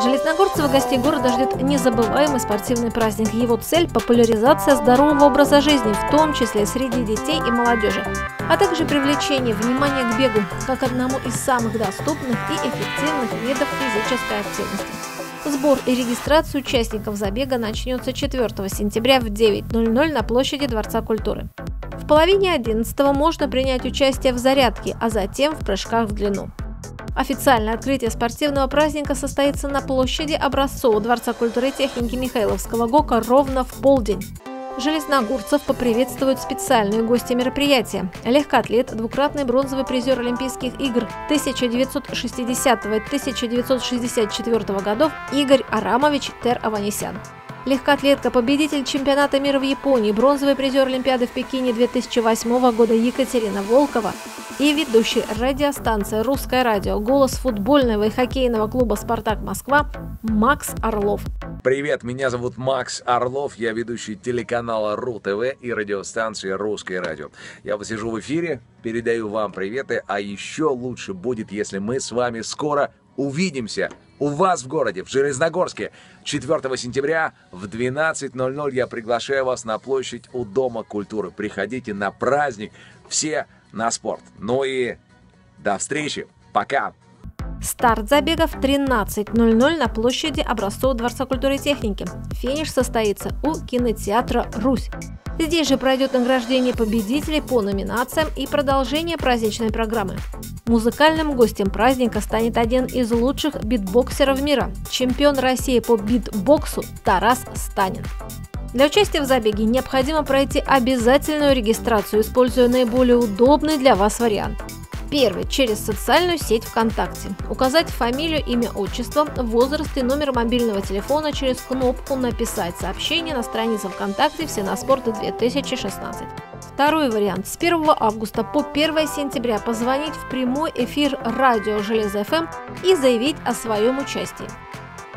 Железногорцева гостей города ждет незабываемый спортивный праздник. Его цель – популяризация здорового образа жизни, в том числе среди детей и молодежи, а также привлечение внимания к бегу, как одному из самых доступных и эффективных видов физической активности. Сбор и регистрация участников забега начнется 4 сентября в 9:00 на площади Дворца культуры. В половине 11 можно принять участие в зарядке, а затем в прыжках в длину. Официальное открытие спортивного праздника состоится на площади Образцова Дворца культуры и техники Михайловского ГОКа ровно в полдень. Железногорцев поприветствуют специальные гости мероприятия. Легкоатлет, двукратный бронзовый призер Олимпийских игр 1960 и 1964 годов Игорь Арамович Тер-Аванесян. Легкоатлетка, победитель чемпионата мира в Японии, бронзовый призер Олимпиады в Пекине 2008 года Екатерина Волкова и ведущий радиостанции «Русское радио», голос футбольного и хоккейного клуба «Спартак Москва» Макс Орлов. Привет, меня зовут Макс Орлов, я ведущий телеканала РУ-ТВ и радиостанции «Русское радио». Я посижу в эфире, передаю вам приветы, а еще лучше будет, если мы с вами скоро увидимся. У вас в городе, в Железногорске, 4 сентября в 12:00 я приглашаю вас на площадь у Дома культуры. Приходите на праздник «Все на спорт». Ну и до встречи. Пока. Старт забега в 13:00 на площади Образцова Дворца культуры и техники. Финиш состоится у кинотеатра «Русь». Здесь же пройдет награждение победителей по номинациям и продолжение праздничной программы. Музыкальным гостем праздника станет один из лучших битбоксеров мира, чемпион России по битбоксу Тарас Станин. Для участия в забеге необходимо пройти обязательную регистрацию, используя наиболее удобный для вас вариант. Первый – через социальную сеть ВКонтакте. Указать фамилию, имя, отчество, возраст и номер мобильного телефона через кнопку «Написать сообщение» на странице ВКонтакте «Все на спорт 2016». Второй вариант. С 1 августа по 1 сентября позвонить в прямой эфир радио «Железо-ФМ» и заявить о своем участии.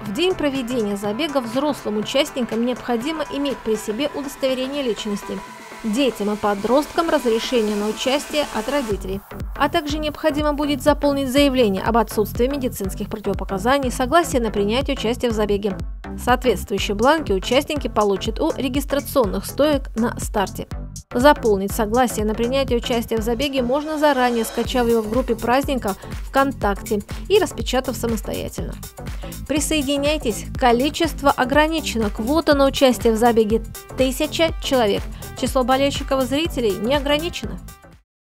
В день проведения забега взрослым участникам необходимо иметь при себе удостоверение личности, детям и подросткам разрешение на участие от родителей, а также необходимо будет заполнить заявление об отсутствии медицинских противопоказаний, согласие на принятие участия в забеге. Соответствующие бланки участники получат у регистрационных стоек на старте. Заполнить согласие на принятие участия в забеге можно заранее, скачав его в группе праздника ВКонтакте и распечатав самостоятельно. Присоединяйтесь, количество ограничено, квота на участие в забеге 1000 человек, число болельщиков и зрителей не ограничено.